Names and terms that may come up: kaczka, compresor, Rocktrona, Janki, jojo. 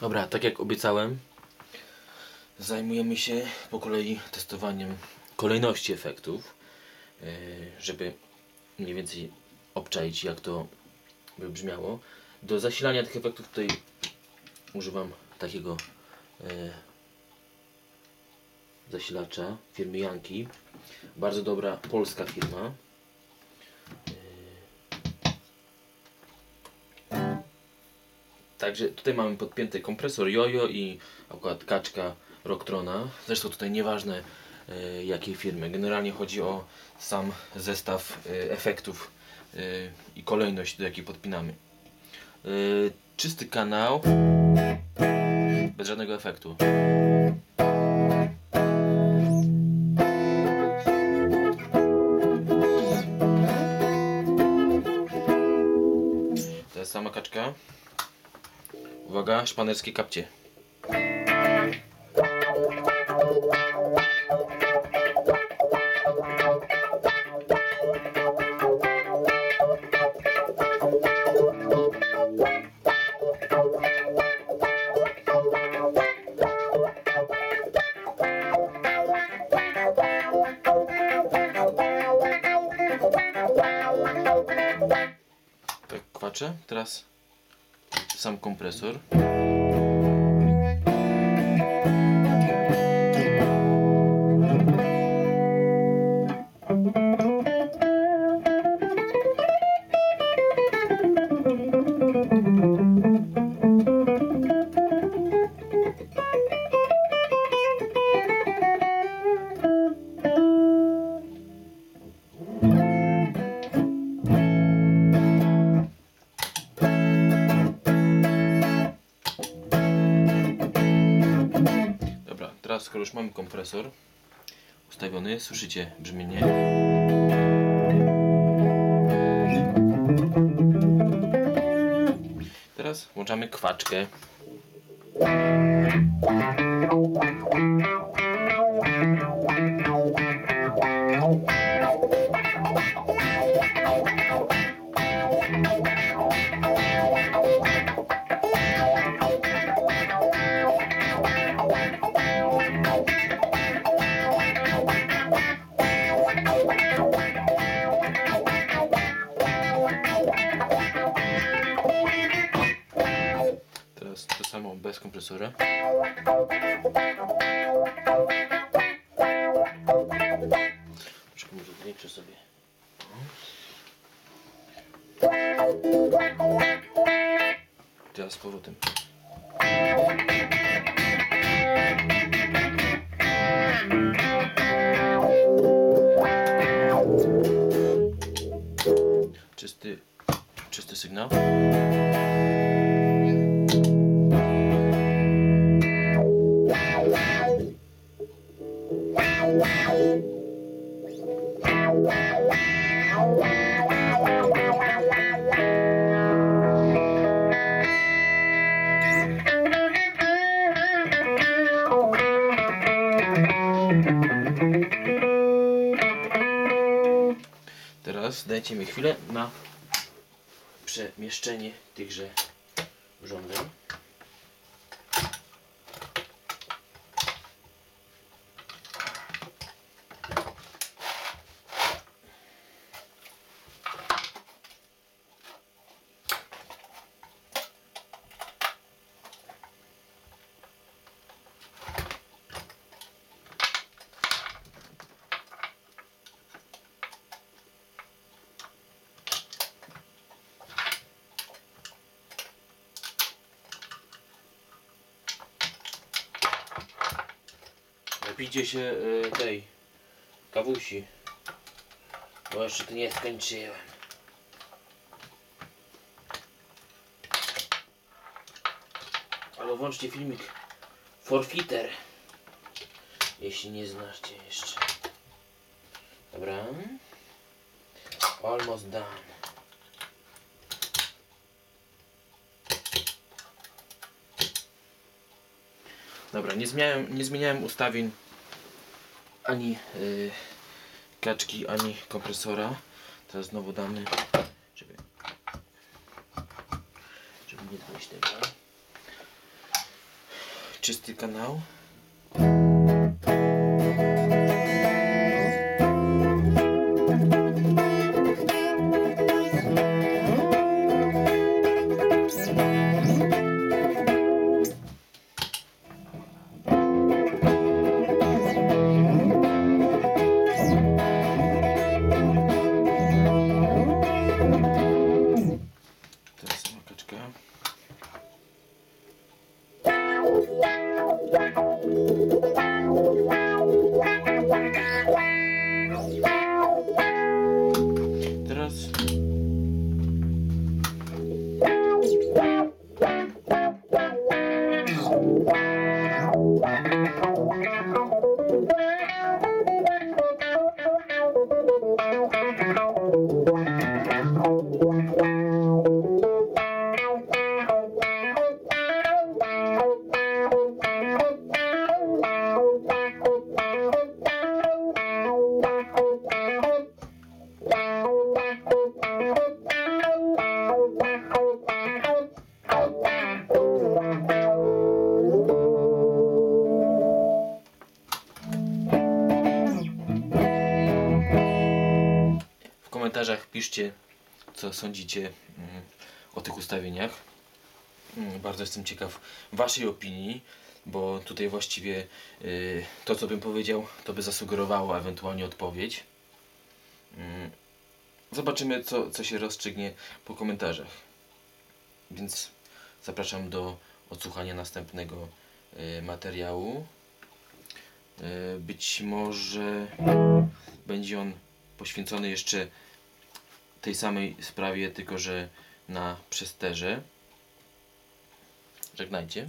Dobra, tak jak obiecałem, zajmujemy się po kolei testowaniem kolejności efektów, żeby mniej więcej obczaić, jak to by brzmiało. Do zasilania tych efektów tutaj używam takiego zasilacza firmy Janki. Bardzo dobra polska firma. Także tutaj mamy podpięty kompresor jojo i akurat kaczka Rocktrona. Zresztą tutaj nieważne jakiej firmy. Generalnie chodzi o sam zestaw efektów i kolejność, do jakiej podpinamy. Czysty kanał, bez żadnego efektu. To jest sama kaczka. Uwaga, szpanerskie kapcie. Tak kwaczę, teraz sam kompresor. Teraz, skoro już mamy kompresor ustawiony, słyszycie brzmienie. Teraz włączamy kwaczkę. Samo bez kompresora. Troszkę może zwiększę sobie. Teraz z powrotem. Czysty sygnał. Teraz dajcie mi chwilę na przemieszczenie tychże urządzeń. Napijcie się tej kawusi, bo jeszcze tu nie skończyłem. Ale włączcie filmik Forfeiter, jeśli nie znacie jeszcze. Dobra, almost done. Dobra, nie zmieniałem ustawień ani kaczki, ani kompresora. Teraz znowu damy, żeby nie dojść tego. czysty kanał. W komentarzach piszcie, co sądzicie o tych ustawieniach. Bardzo jestem ciekaw waszej opinii, bo tutaj właściwie to, co bym powiedział, to by zasugerowało ewentualnie odpowiedź. Zobaczymy, co się rozstrzygnie po komentarzach. Więc zapraszam do odsłuchania następnego materiału. Być może będzie on poświęcony jeszcze tej samej sprawie, tylko że na przesterze. Żegnajcie.